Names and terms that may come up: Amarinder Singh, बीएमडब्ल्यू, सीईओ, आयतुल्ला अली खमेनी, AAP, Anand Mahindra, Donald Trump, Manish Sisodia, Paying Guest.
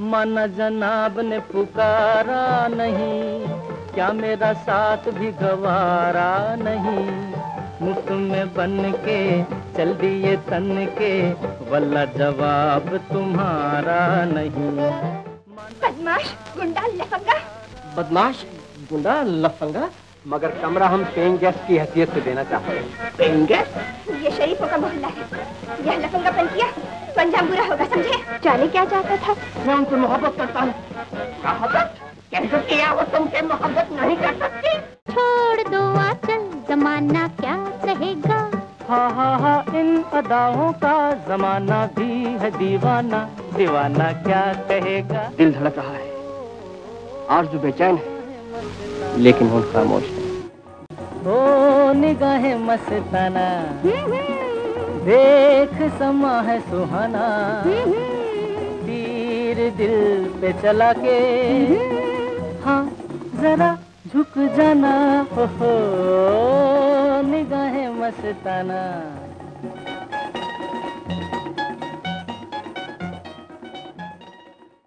माना जनाब ने पुकारा नहीं, क्या मेरा साथ भी गवारा नहीं। मुफ्त में बन के चल दिए तन के, वल्ला जवाब तुम्हारा नहीं। बदमाश गुंडा लफंगा, बदमाश गुंडा लफंगा, मगर कमरा हम पेइंग गेस्ट की हैसियत से देना चाहते हैं। Paying guest? ये शरीफों का मोहल्ला है, यह लफंगापन किया तो अंजाम बुरा होगा, समझे? जाने क्या चाहता था? मैं उनसे मोहब्बत करता हूँ। मोहब्बत? कैसे किया वो तुमसे मोहब्बत नहीं कर सकती? छोड़ दो आंचल, जमाना क्या कहेगा। हाँ हाँ हाँ, इन अदाओं का जमाना भी है दीवाना, दीवाना क्या कहेगा। दिल धड़क रहा है, आरज़ू बेचैन है, लेकिन वो खामोश है। ओ निगाहें मस्ताना, देख समा है सुहाना, तीर दिल पे चला के हाँ जरा झुक जाना। ओ निगाहें मस्ताना।